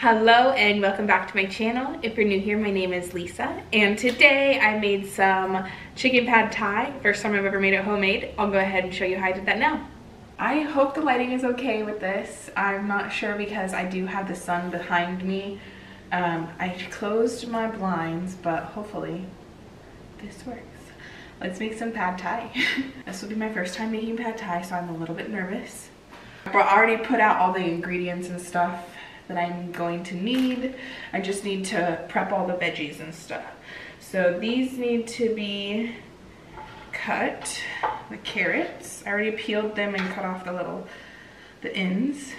Hello and welcome back to my channel. If you're new here, my name is Lisa, and today I made some chicken pad thai. First time I've ever made it homemade. I'll go ahead and show you how I did that now. I hope the lighting is okay with this. I'm not sure because I do have the sun behind me. I closed my blinds, but hopefully this works. Let's make some pad thai. This will be my first time making pad thai, so I'm a little bit nervous. But I already put out all the ingredients and stuff that I'm going to need. I just need to prep all the veggies and stuff. So these need to be cut, the carrots. I already peeled them and cut off the ends.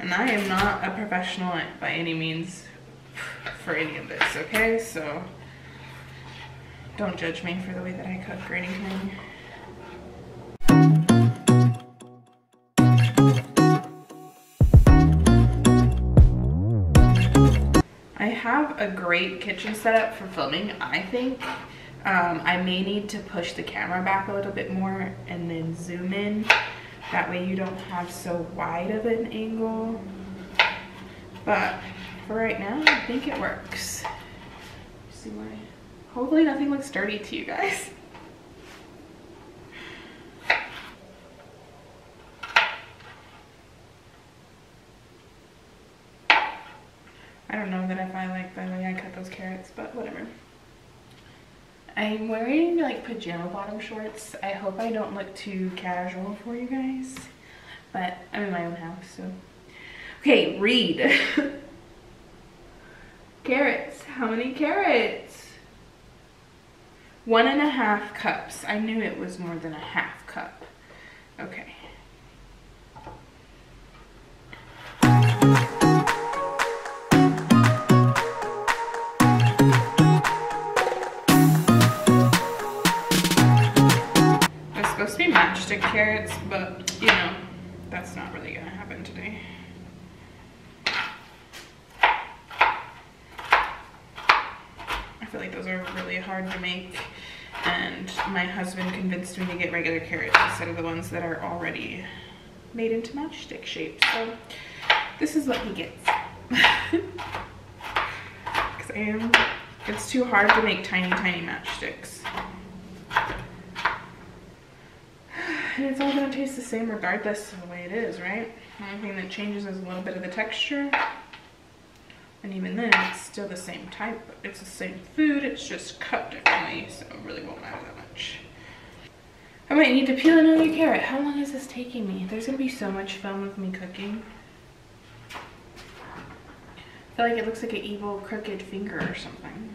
And I am not a professional by any means for any of this, okay? So don't judge me for the way that I cook or anything. I have a great kitchen setup for filming, I think. I may need to push the camera back a little bit more and then zoom in. That way you don't have so wide of an angle. But for right now, I think it works. See why? Hopefully nothing looks dirty to you guys. I don't know that if I like the way I cut those carrots, but whatever. I'm wearing like pajama bottom shorts. I hope I don't look too casual for you guys, but I'm in my own house, so. Okay, read. Carrots, how many carrots? 1.5 cups. I knew it was more than a half cup. Okay. Matchstick carrots, but you know, that's not really gonna happen today. I feel like those are really hard to make, and my husband convinced me to get regular carrots instead of the ones that are already made into matchstick shape, so this is what he gets. Because it's too hard to make tiny matchsticks. And it's all gonna taste the same regardless of the way it is, right? The only thing that changes is a little bit of the texture. And even then, it's still the same type. It's the same food, it's just cut differently, so it really won't matter that much. I might need to peel another carrot. How long is this taking me? There's gonna be so much fun with me cooking. I feel like it looks like an evil, crooked finger or something.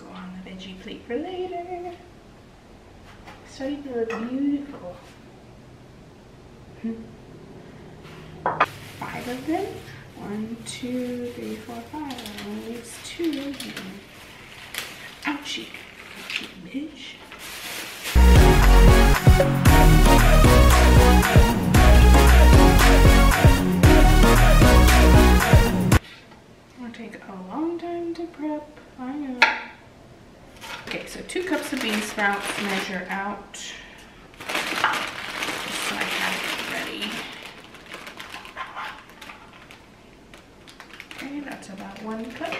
Go on the veggie plate for later. It's starting to look beautiful. Five of them. 1, 2, 3, 4, 5. I only use 2 of them. Ouchie. Ouchie, bitch. It'll take a long time to prep. I know. Okay, so 2 cups of bean sprouts, measure out, just so I have it ready. Okay, that's about 1 cup.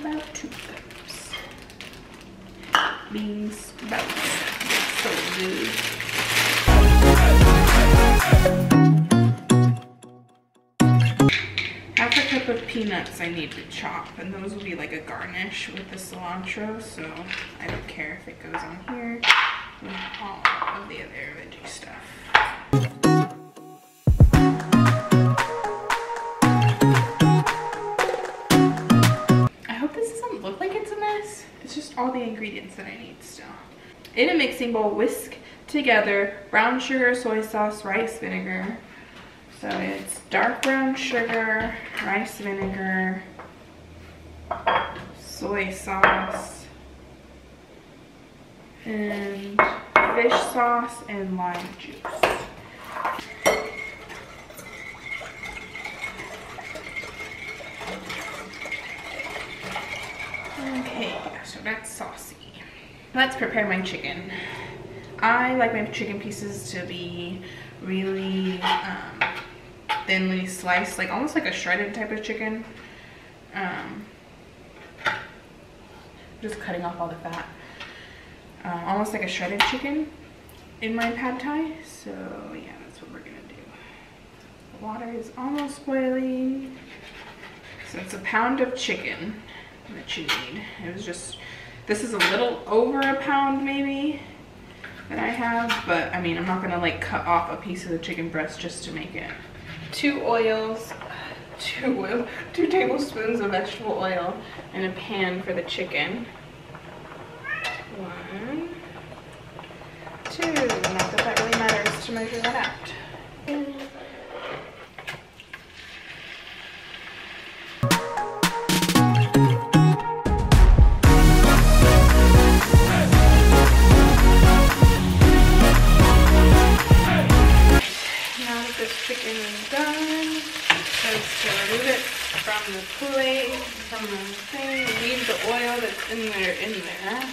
About 2 cups. Bean sprouts. That's so good. Half a cup of peanuts I need to chop, and those will be like a garnish with the cilantro, so I don't care if it goes on here with all of the other veggie stuff. In a mixing bowl, whisk together brown sugar, soy sauce, rice vinegar. So it's dark brown sugar, rice vinegar, soy sauce, and fish sauce and lime juice. Okay, so that's saucy. Let's prepare my chicken. I like my chicken pieces to be really thinly sliced, like almost like a shredded type of chicken. Just cutting off all the fat. Almost like a shredded chicken in my pad thai. So yeah, that's what we're gonna do. The water is almost boiling. So it's a pound of chicken that you need. It was just, this is a little over a pound maybe that I have, but I mean, I'm not gonna like cut off a piece of the chicken breast just to make it. Two tablespoons of vegetable oil in a pan for the chicken. 1, 2, not that that really matters to measure that out. From the plate, from the thing, you need the oil that's in there, in there.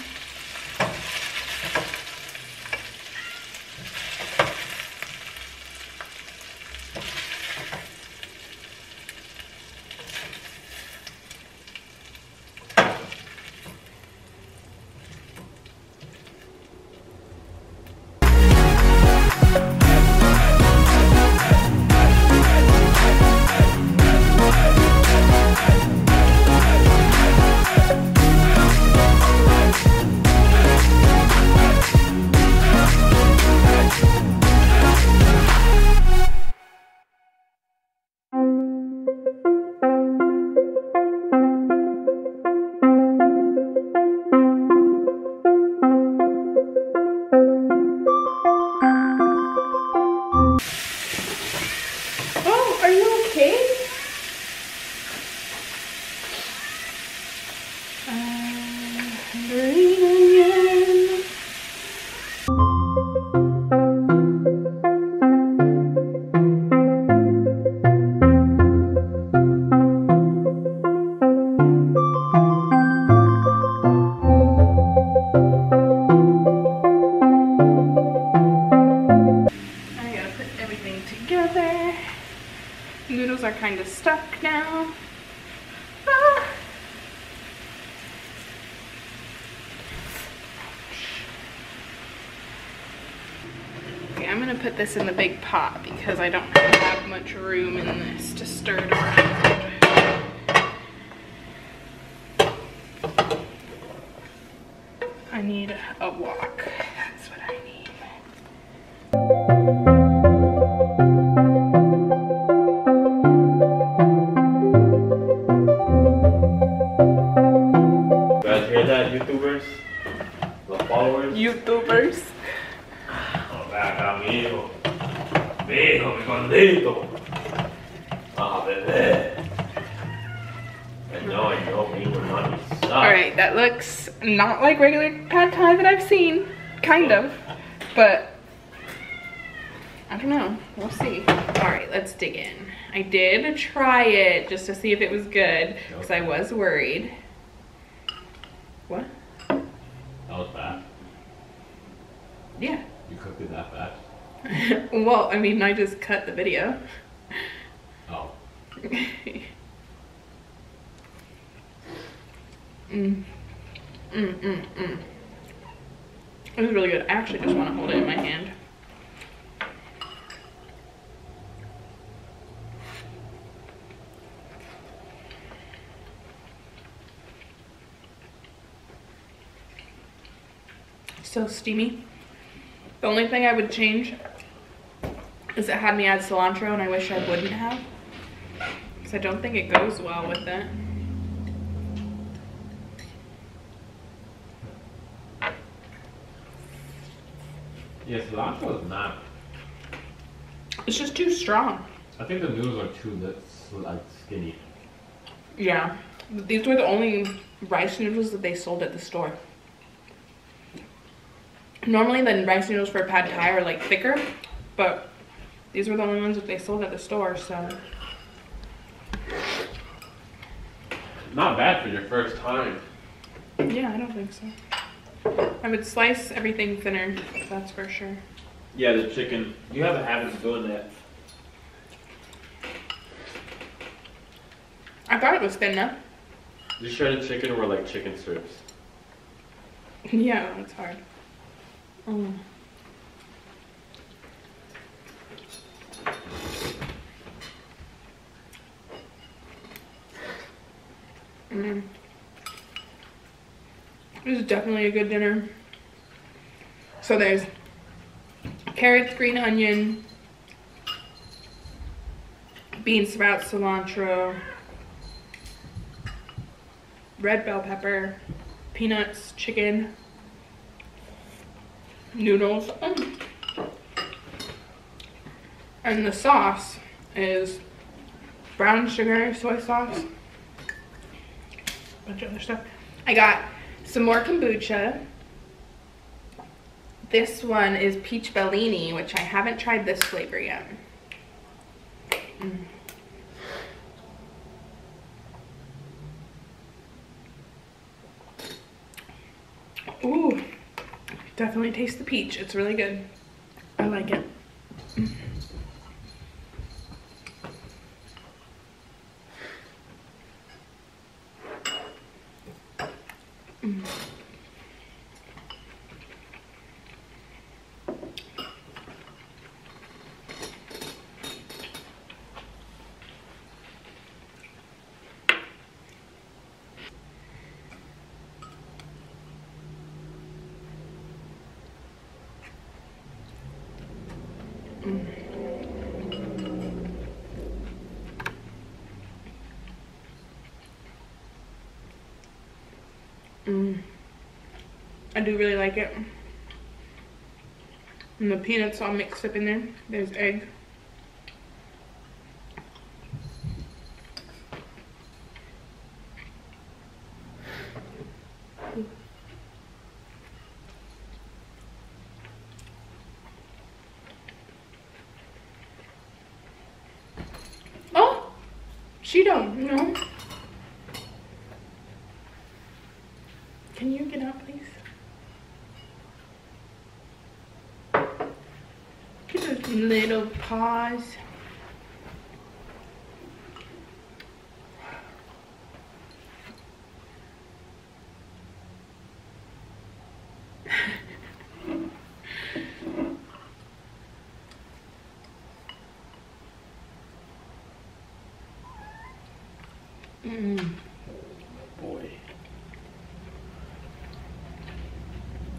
Noodles are kind of stuck now. Okay, I'm gonna put this in the big pot because I don't have much room in this to stir it around. I need a wok. That's what I need. YouTubers, the followers. YouTubers. Acá, mijo. Mijo, mi condito. A beber. No, money sucks. Alright, that looks not like regular pad thai that I've seen. Kind of. But I don't know. We'll see. Alright, let's dig in. I did try it just to see if it was good because I was worried. What? That was bad. Yeah. You cooked it that bad? Well, I mean, I just cut the video. Oh. It was really good. I actually just want to hold it in my hand. So steamy. The only thing I would change is it had me add cilantro, and I wish I wouldn't have, because I don't think it goes well with it. Yeah, cilantro is not. It's just too strong. I think the noodles are too like skinny. Yeah, these were the only rice noodles that they sold at the store. Normally the rice noodles for pad thai are like thicker, but these were the only ones that they sold at the store, so. Not bad for your first time. Yeah, I don't think so. I would slice everything thinner, that's for sure. Yeah, the chicken. You have a habit of doing that. I thought it was thin enough. Did you shredded chicken or like chicken strips? Yeah, it's hard. Mm. Mm. This is definitely a good dinner. So there's carrots, green onion, bean sprouts, cilantro, red bell pepper, peanuts, chicken, noodles, and the sauce is brown sugar, soy sauce, a bunch of other stuff. I got some more kombucha. This one is peach bellini, which I haven't tried this flavor yet. Mm. Ooh, definitely taste the peach. It's really good. I like it. Mm. Mm. I do really like it. And the peanuts all mixed up in there. There's egg. Oh! She don't, you know. Can you get out, please? Get those little paws.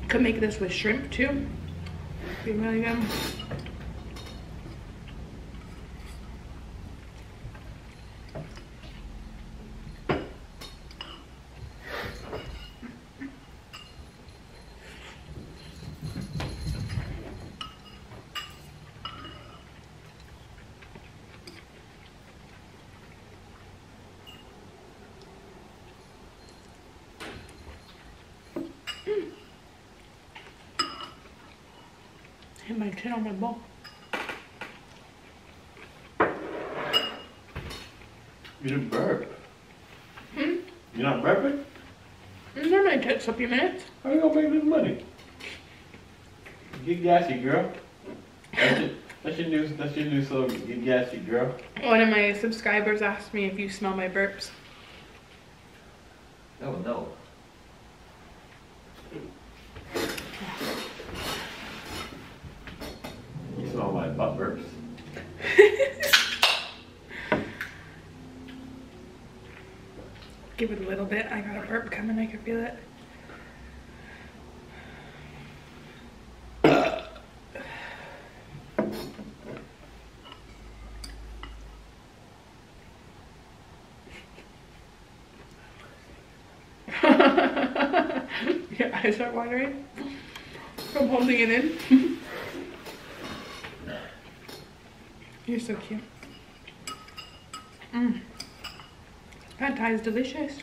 Could make this with shrimp too. Be really good. Hit my chin on my bowl. You didn't burp. Hmm? You're not burping? It normally takes a few minutes. How are you gonna make this money? Get gassy, girl. That's your new slogan. Get gassy, girl. One of my subscribers asked me if you smell my burps. Oh no. Butt burps. Give it a little bit. I got a burp coming. I can feel it. Your eyes are watering from holding it in. You're so cute. Pad Thai is delicious.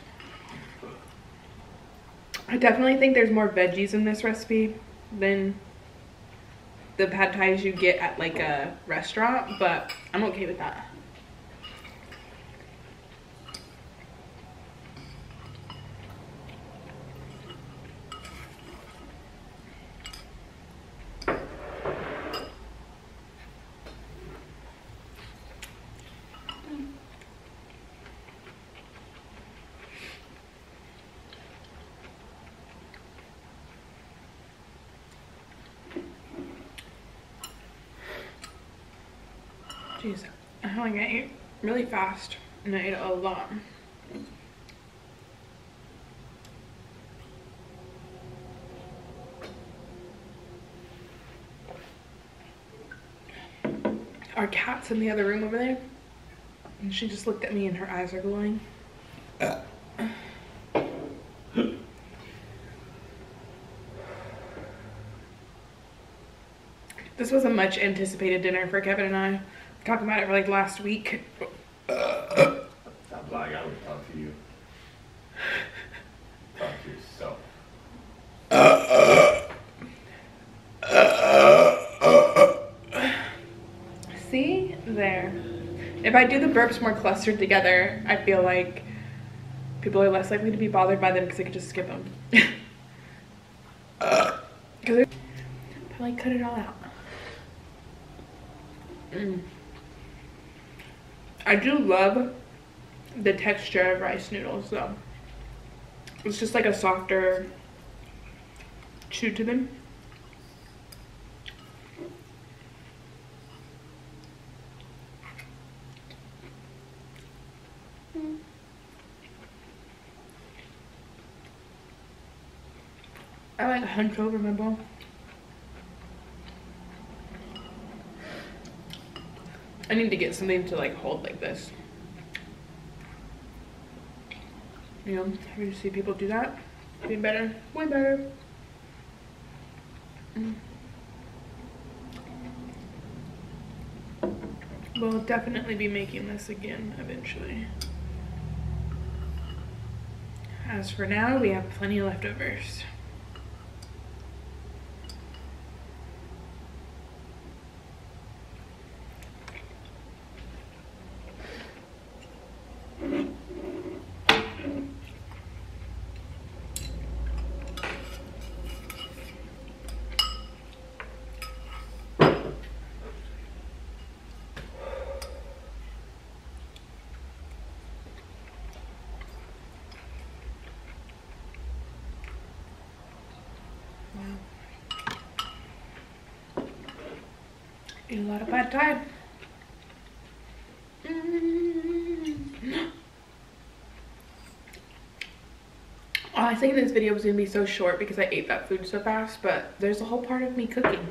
I definitely think there's more veggies in this recipe than the Pad Thais you get at like a restaurant, but I'm okay with that. Jeez, I like I ate really fast and I ate a lot. Our cat's in the other room over there and she just looked at me and her eyes are glowing. This was a much anticipated dinner for Kevin and I. Talking about it for like last week. Stop lying, I would talk to you. Talk to yourself. See? There. If I do the burps more clustered together, I feel like people are less likely to be bothered by them because I could just skip them. Probably cut it all out. I do love the texture of rice noodles though. It's just like a softer chew to them. I like hunch over my bowl. I need to get something to like hold like this. You know, happy to see people do that. Be better, way better. We'll definitely be making this again eventually. As for now, we have plenty of leftovers. A lot of bad time. I think this video was gonna be so short because I ate that food so fast, but there's a whole part of me cooking.